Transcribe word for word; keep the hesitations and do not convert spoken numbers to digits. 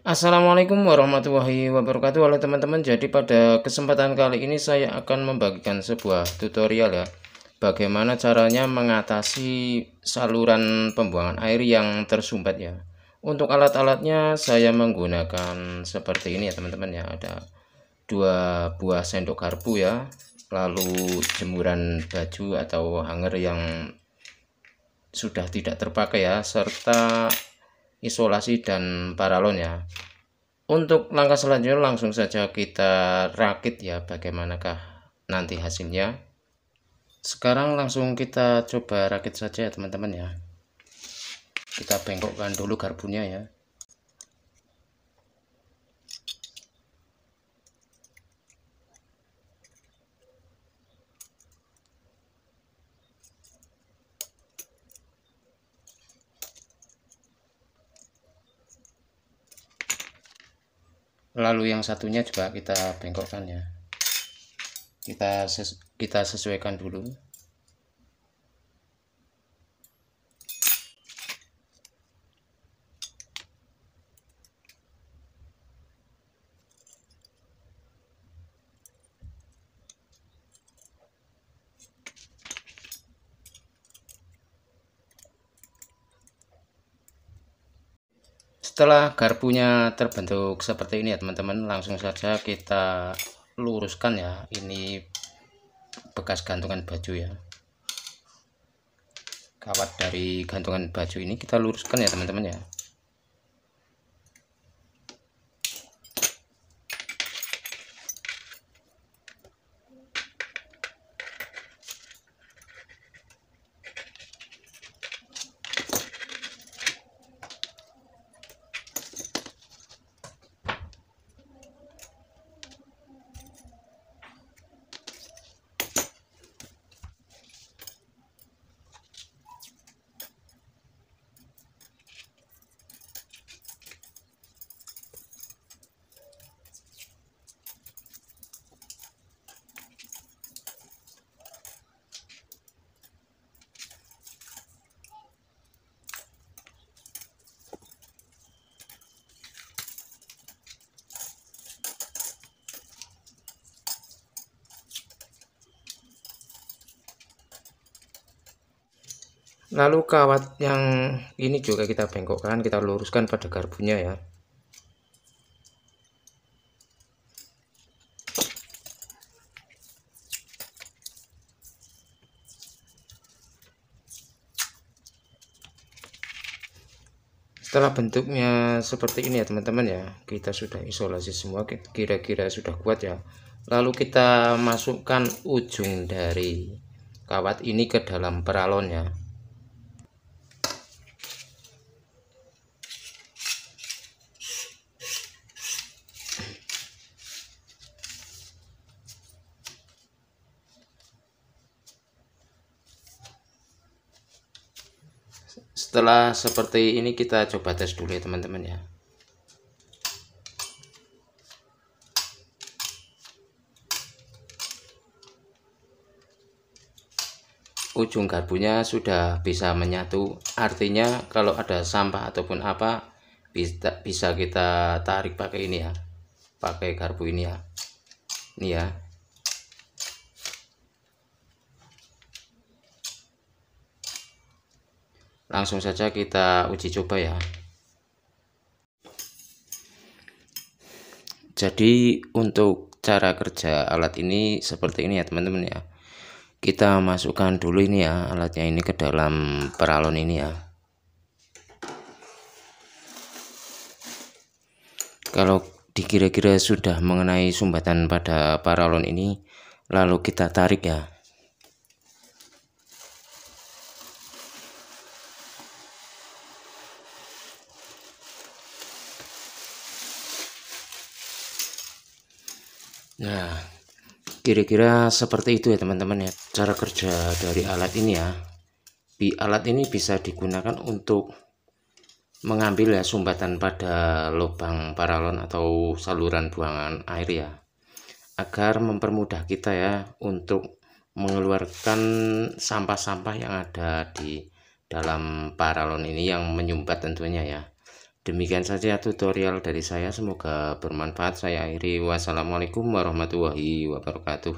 Assalamualaikum warahmatullahi wabarakatuh. Halo teman-teman, jadi pada kesempatan kali ini saya akan membagikan sebuah tutorial ya, bagaimana caranya mengatasi saluran pembuangan air yang tersumbat ya. Untuk alat-alatnya saya menggunakan seperti ini ya teman-teman ya, ada dua buah sendok garpu ya, lalu jemuran baju atau hanger yang sudah tidak terpakai ya, serta isolasi dan paralon ya. Untuk langkah selanjutnya langsung saja kita rakit ya, bagaimanakah nanti hasilnya. Sekarang langsung kita coba rakit saja ya teman-teman ya. Kita bengkokkan dulu garpunya ya. Lalu yang satunya juga kita bengkokkan ya, kita ses kita sesuaikan dulu. Setelah garpunya terbentuk seperti ini ya teman-teman, langsung saja kita luruskan ya, ini bekas gantungan baju ya, kawat dari gantungan baju ini kita luruskan ya teman-teman ya. Lalu kawat yang ini juga kita bengkokkan, kita luruskan pada garpunya ya. Setelah bentuknya seperti ini ya teman-teman ya, kita sudah isolasi semua, kira-kira sudah kuat ya. Lalu kita masukkan ujung dari kawat ini ke dalam paralon ya. Setelah seperti ini kita coba tes dulu ya teman-teman ya. Ujung garpunya sudah bisa menyatu, artinya kalau ada sampah ataupun apa bisa bisa kita tarik pakai ini ya, pakai garpu ini ya, ini ya. Langsung saja kita uji coba ya. Jadi untuk cara kerja alat ini seperti ini ya teman-teman ya. Kita masukkan dulu ini ya, alatnya ini ke dalam paralon ini ya. Kalau dikira-kira sudah mengenai sumbatan pada paralon ini, lalu kita tarik ya. Nah, kira-kira seperti itu ya teman-teman ya, cara kerja dari alat ini ya. Di alat ini bisa digunakan untuk mengambil ya sumbatan pada lubang paralon atau saluran buangan air ya, agar mempermudah kita ya untuk mengeluarkan sampah-sampah yang ada di dalam paralon ini yang menyumbat tentunya ya. Demikian saja tutorial dari saya, semoga bermanfaat. Saya akhiri, wassalamualaikum warahmatullahi wabarakatuh.